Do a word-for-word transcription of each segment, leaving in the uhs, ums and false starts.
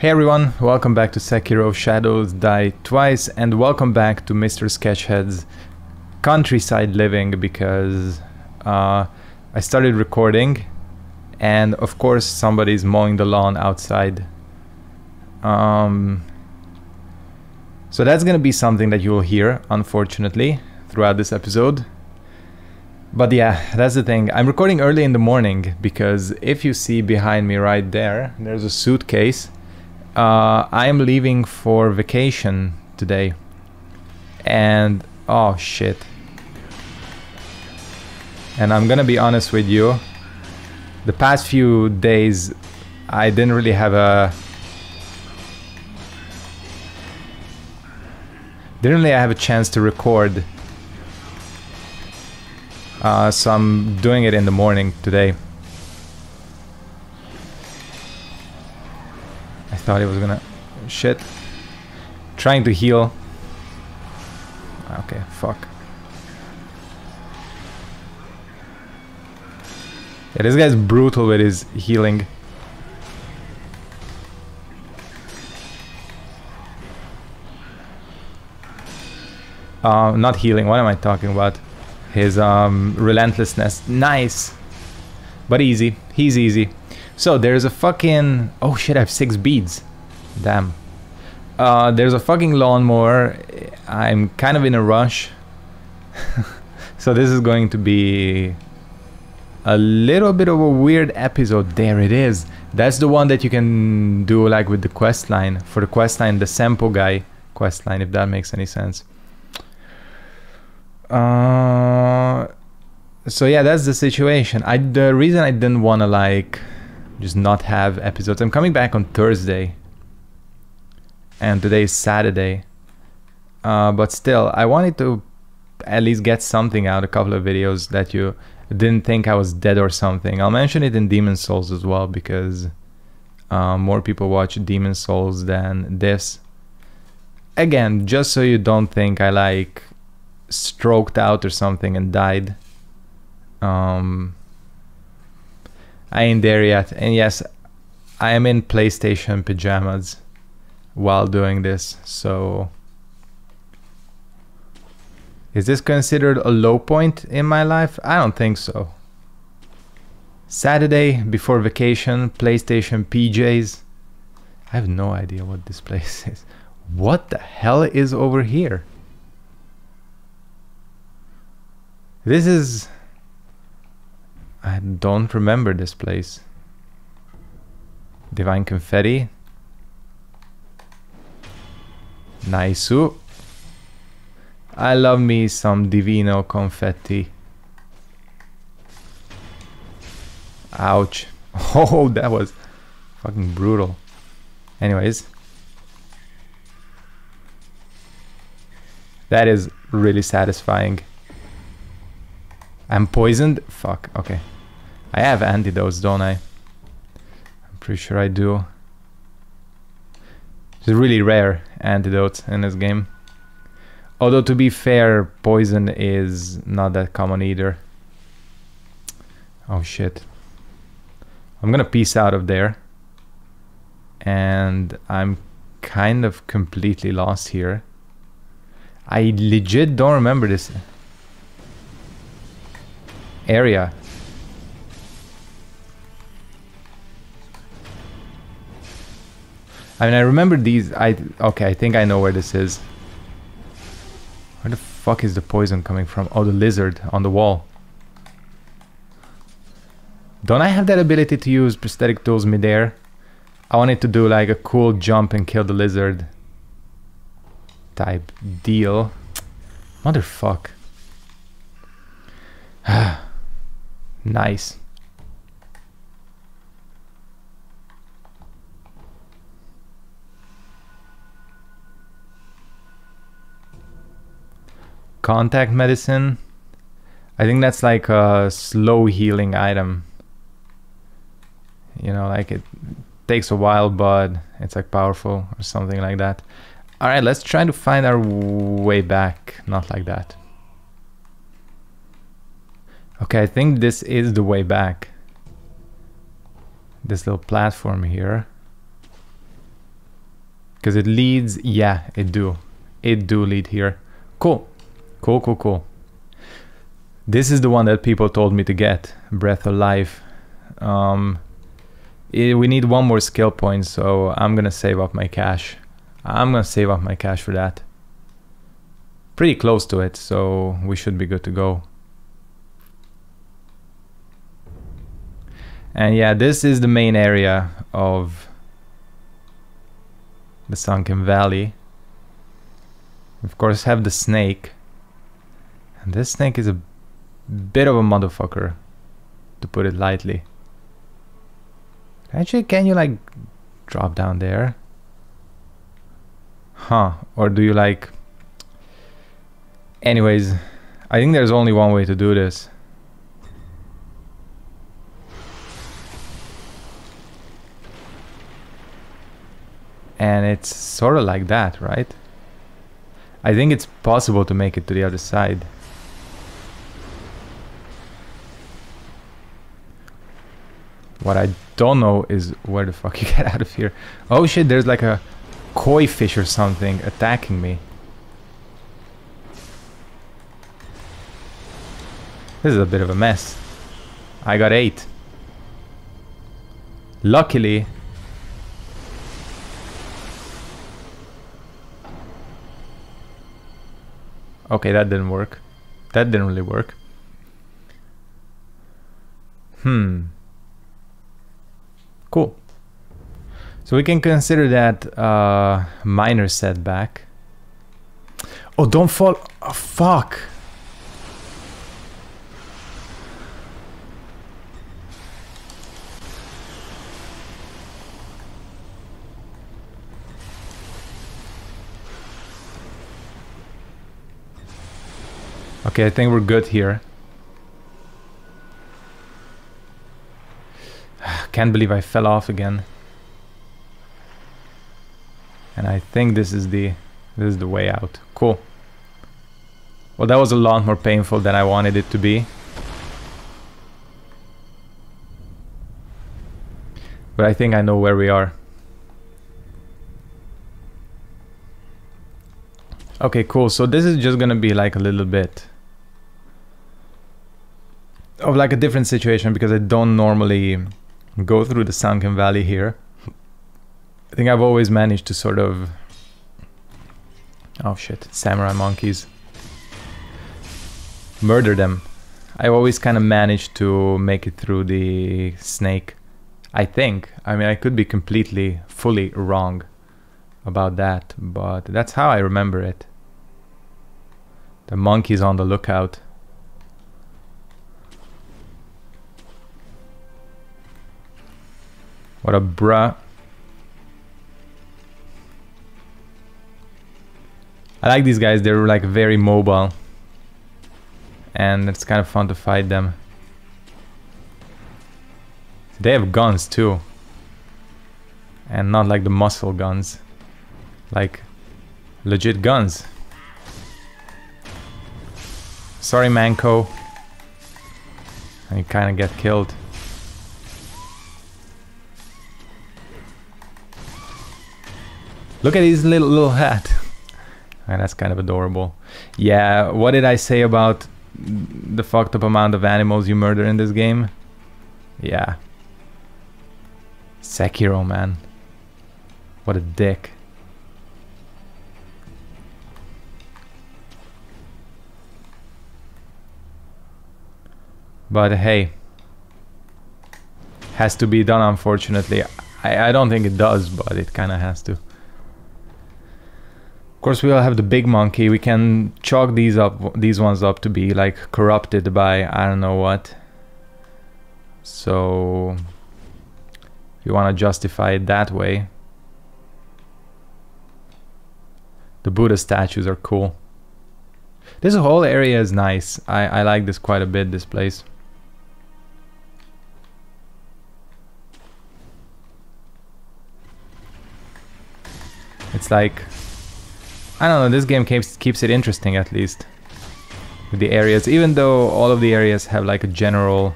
Hey everyone, welcome back to Sekiro Shadows Die Twice, and welcome back to Mister Sketchhead's countryside living, because uh, I started recording and of course somebody's mowing the lawn outside. Um, so that's gonna be something that you'll hear, unfortunately, throughout this episode. But yeah, that's the thing. I'm recording early in the morning because if you see behind me right there, there's a suitcase. Uh, I am leaving for vacation today, and oh shit. And I'm gonna be honest with you, the past few days I didn't really have a didn't really have a chance to record, uh, so I'm doing it in the morning today. Thought it was gonna... shit. Trying to heal. Okay, fuck. Yeah, this guy's brutal with his healing. Uh, not healing, what am I talking about? His um, relentlessness. Nice! But easy. He's easy. So there's a fucking... oh shit, I have six beads. Damn. Uh, there's a fucking lawnmower. I'm kind of in a rush. So this is going to be a little bit of a weird episode. There it is. That's the one that you can do like with the questline. For the questline, the Sempo guy questline, if that makes any sense. Uh, so yeah, that's the situation. I, the reason I didn't want to like... just not have episodes. I'm coming back on Thursday, and today is Saturday, uh, but still I wanted to at least get something out, a couple of videos that you didn't think I was dead or something. I'll mention it in Demon's Souls as well, because uh, more people watch Demon's Souls than this. Again, just so you don't think I like stroked out or something and died. Um, I ain't there yet, and yes, I am in PlayStation pajamas while doing this, so... is this considered a low point in my life? I don't think so. Saturday, before vacation, PlayStation P Js. I have no idea what this place is. What the hell is over here? This is... I don't remember this place. Divine confetti. Nice-oo. I love me some divino confetti. Ouch. Oh, that was fucking brutal. Anyways. That is really satisfying. I'm poisoned? Fuck, okay. I have antidotes, don't I? I'm pretty sure I do. It's really rare antidotes in this game. Although to be fair, poison is not that common either. Oh shit. I'm gonna peace out of there. And I'm kind of completely lost here. I legit don't remember this area. I mean, I remember these. I okay, I think I know where this is. Where the fuck is the poison coming from? Oh, the lizard on the wall. Don't I have that ability to use prosthetic tools midair? I wanted to do like a cool jump and kill the lizard type deal. Motherfuck. Nice. Contact medicine. I think that's like a slow healing item. You know, like it takes a while, but it's like powerful or something like that. All right, let's try to find our way back. Not like that. Okay, I think this is the way back. This little platform here. Because it leads, yeah, it do. It do lead here. Cool. Cool, cool, cool. This is the one that people told me to get. Breath of Life. Um, it, we need one more skill point, so I'm gonna save up my cash. I'm gonna save up my cash for that. Pretty close to it, so we should be good to go. And yeah, this is the main area of the Sunken Valley. Of course, have the snake. And this snake is a bit of a motherfucker, to put it lightly. Actually, can you like drop down there? Huh, or do you like... Anyways, I think there's only one way to do this. And it's sort of like that, right? I think it's possible to make it to the other side. What I don't know is where the fuck you get out of here. Oh shit, there's like a koi fish or something attacking me. This is a bit of a mess. I got eight. Luckily... Okay, that didn't work. That didn't really work. Hmm. Cool. So we can consider that uh, minor setback. Oh, don't fall. Oh, fuck. Okay, I think we're good here. Can't believe I fell off again. And I think this is the this is the way out. Cool. Well, that was a lot more painful than I wanted it to be. But I think I know where we are. Okay, cool. So this is just gonna be like a little bit of like a different situation, because I don't normally go through the Sunken Valley here. I think I've always managed to sort of... Oh shit, samurai monkeys. Murder them. I always kind of managed to make it through the snake, I think. I mean, I could be completely, fully wrong about that, but that's how I remember it. The monkey's on the lookout. What a bruh. I like these guys, they're like very mobile. And it's kind of fun to fight them. They have guns too. And not like the muscle guns. Like, legit guns. Sorry, Manco. And you kinda get killed. Look at his little little hat. And that's kind of adorable. Yeah, what did I say about the fucked up amount of animals you murder in this game? Yeah. Sekiro, man. What a dick. But hey, has to be done, unfortunately. I, I don't think it does, but it kind of has to. Of course, we all have the big monkey. We can chalk these up, these ones up to be like corrupted by I don't know what. So if you want to justify it that way. The Buddha statues are cool. This whole area is nice. I, I like this quite a bit, this place. It's like, I don't know, this game keeps, keeps it interesting at least. With the areas, even though all of the areas have like a general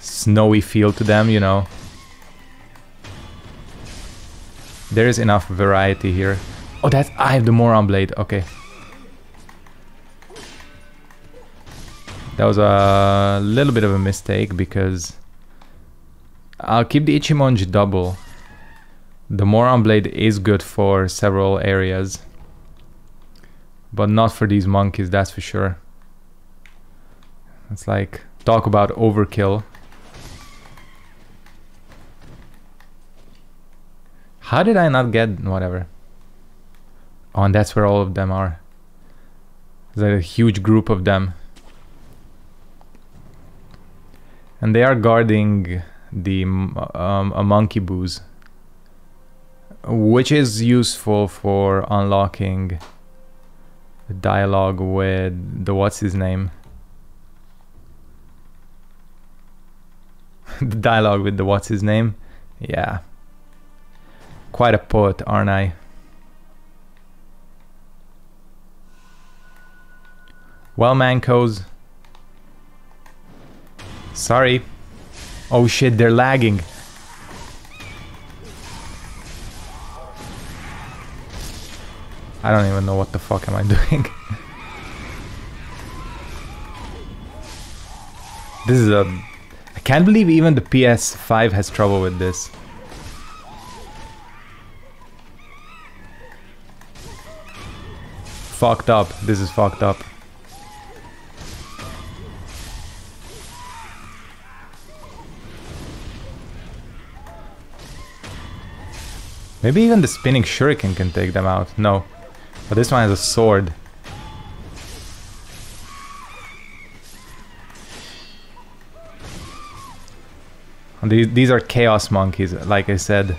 snowy feel to them, you know. There is enough variety here. Oh, that's... I have the Moron Blade. Okay. That was a little bit of a mistake because... I'll keep the Ichimonji double. The Moron Blade is good for several areas. But not for these monkeys, that's for sure. It's like... Talk about overkill. How did I not get... whatever. Oh, and that's where all of them are. There's a huge group of them. And they are guarding the um, a monkey booze. Which is useful for unlocking the dialogue with the what's his name. The dialogue with the what's his name. Yeah. Quite a poet, aren't I? Well, mancos. Sorry. Oh shit, they're lagging. I don't even know what the fuck am I doing. This is a... I can't believe even the P S five has trouble with this. Fucked up. This is fucked up. Maybe even the spinning shuriken can take them out. No. But this one has a sword. And these, these are chaos monkeys, like I said.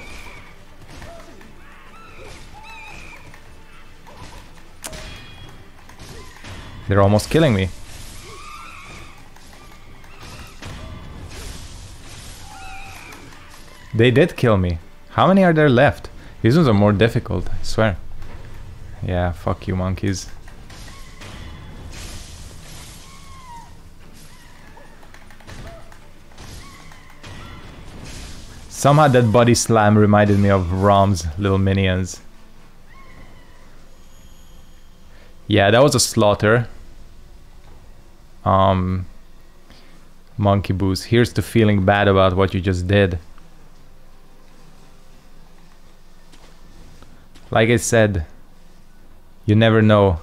They're almost killing me. They did kill me. How many are there left? These ones are more difficult, I swear. Yeah, fuck you monkeys. Somehow that body slam reminded me of Rom's little minions. Yeah, that was a slaughter. Um, monkey booze. Here's to feeling bad about what you just did. Like I said, you never know.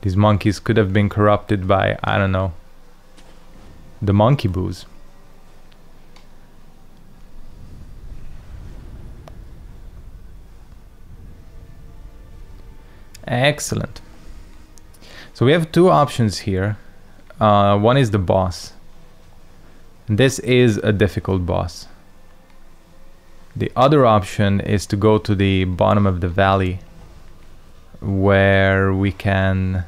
These monkeys could have been corrupted by, I don't know, the monkey booze. Excellent. So we have two options here. Uh, one is the boss. This is a difficult boss. The other option is to go to the bottom of the valley, where we can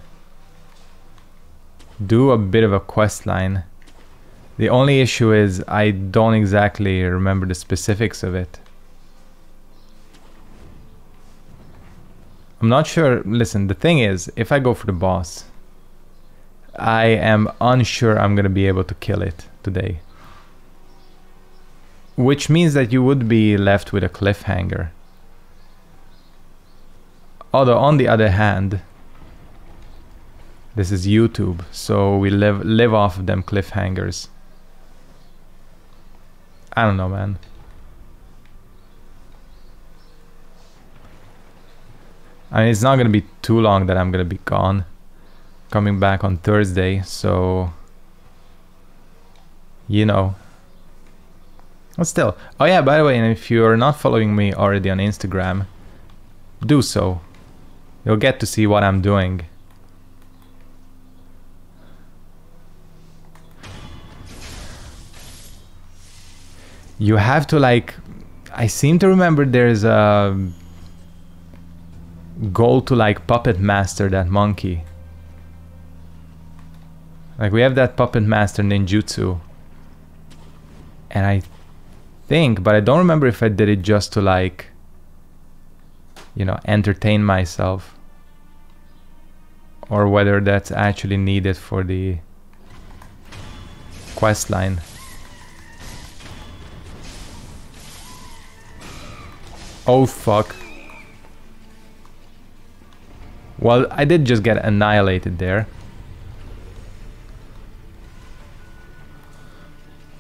do a bit of a quest line. The only issue is I don't exactly remember the specifics of it. I'm not sure. Listen, the thing is, if I go for the boss, I am unsure I'm gonna be able to kill it today. Which means that you would be left with a cliffhanger. Although, on the other hand, this is YouTube, so we live, live off of them cliffhangers. I don't know, man. I mean, it's not gonna be too long that I'm gonna be gone. Coming back on Thursday, so... You know. But still. Oh yeah, by the way, and if you're not following me already on Instagram, do so. You'll get to see what I'm doing. You have to, like... I seem to remember there's a... goal to, like, puppet master that monkey. Like, we have that puppet master ninjutsu. And I think, but I don't remember if I did it just to, like, you know, entertain myself. Or whether that's actually needed for the quest line. Oh fuck. Well, I did just get annihilated there.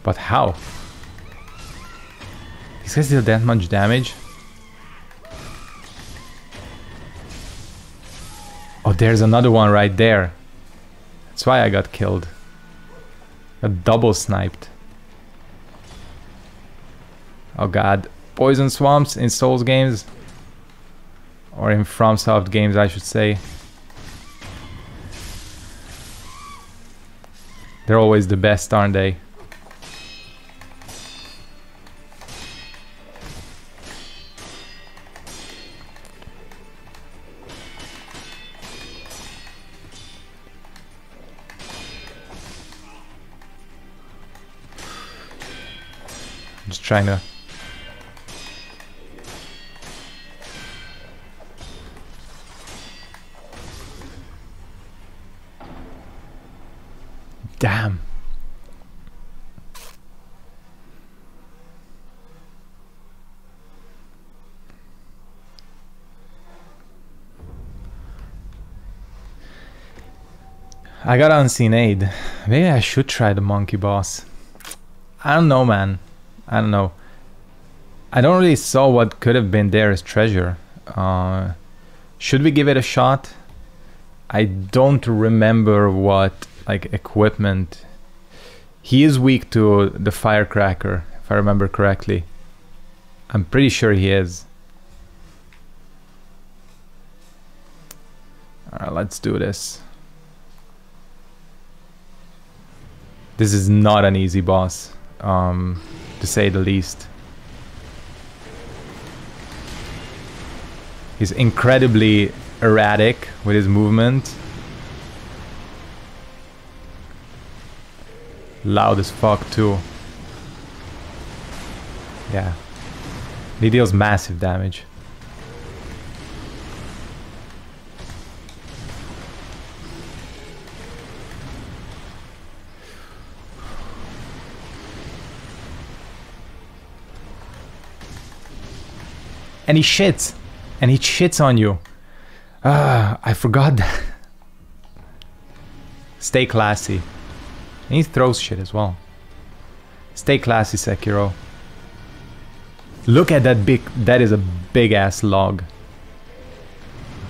But how? These guys did that much damage? Oh, there's another one right there. That's why I got killed. Got double sniped. Oh god. Poison swamps in Souls games. Or in FromSoft games, I should say. They're always the best, aren't they? I'm just trying to... Damn. I got unseen aid. Maybe I should try the monkey boss. I don't know, man. I don't know. I don't really saw what could have been there as treasure. Uh, should we give it a shot? I don't remember what... like equipment. He is weak to the firecracker, if I remember correctly. I'm pretty sure he is. Alright, let's do this. This is not an easy boss, um, to say the least. He's incredibly erratic with his movement. Loud as fuck too. Yeah. He deals massive damage. And he shits. And he shits on you. Ah, I forgot that. Stay classy. And he throws shit as well. Stay classy, Sekiro. Look at that big... that is a big-ass log.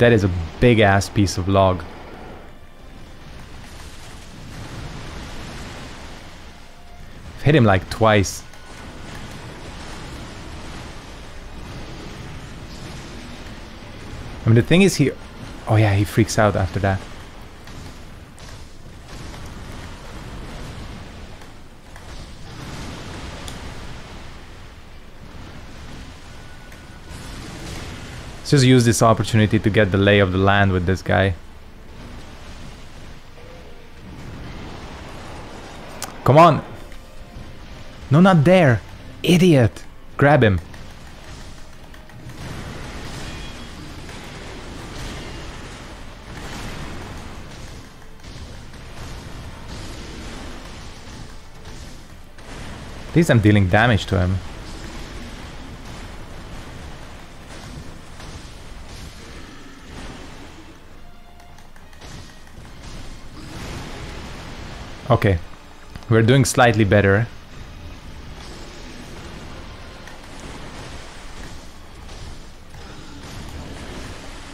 That is a big-ass piece of log. I've hit him like twice. I mean, the thing is he... oh yeah, he freaks out after that. Just use this opportunity to get the lay of the land with this guy. Come on! No, not there! Idiot! Grab him! At least I'm dealing damage to him. Okay, we're doing slightly better.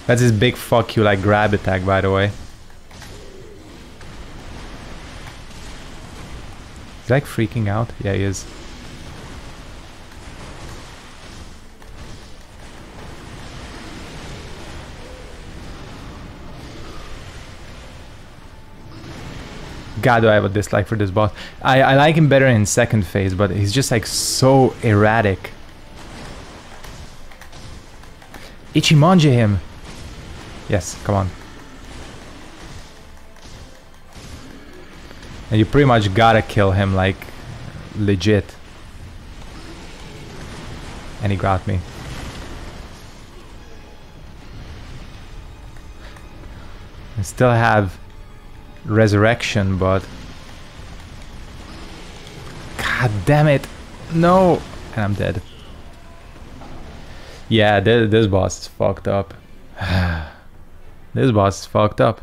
That's his big fuck you, like grab attack, by the way. He's like freaking out. Yeah, he is. God, do I have a dislike for this boss. I, I like him better in second phase, but he's just like so erratic. Ichimonji him! Yes, come on. And you pretty much gotta kill him, like, legit. And he got me. I still have... resurrection, but god damn it, no, and I'm dead. Yeah, this, this boss is fucked up. This boss is fucked up.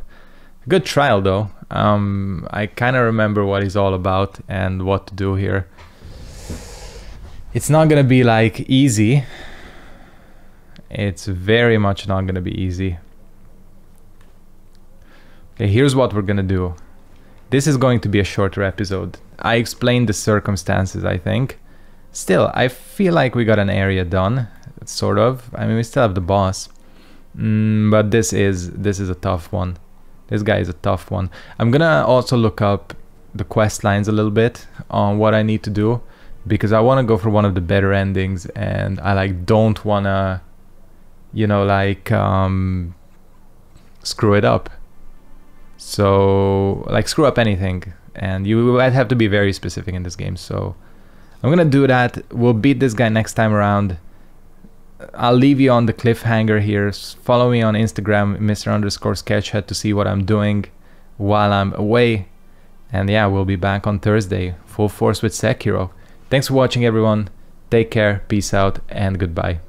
Good trial though. Um, I kind of remember what he's all about and what to do here. It's not gonna be like easy. It's very much not gonna be easy. Okay, here's what we're gonna do. This is going to be a shorter episode. I explained the circumstances, I think. Still, I feel like we got an area done, sort of. I mean, we still have the boss. Mm, but this is this is a tough one. This guy is a tough one. I'm gonna also look up the quest lines a little bit on what I need to do, because I want to go for one of the better endings, and I like don't wanna, you know, like um, screw it up. So like screw up anything, and you might have to be very specific in this game. So I'm gonna do that. We'll beat this guy next time around. I'll leave you on the cliffhanger here. Follow me on Instagram, Mister Underscore Sketchhead, to see what I'm doing while I'm away. And yeah, we'll be back on Thursday, full force with Sekiro. Thanks for watching, everyone. Take care, peace out, and goodbye.